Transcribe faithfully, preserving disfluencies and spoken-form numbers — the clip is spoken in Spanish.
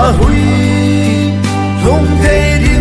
Ahoy, don't they do?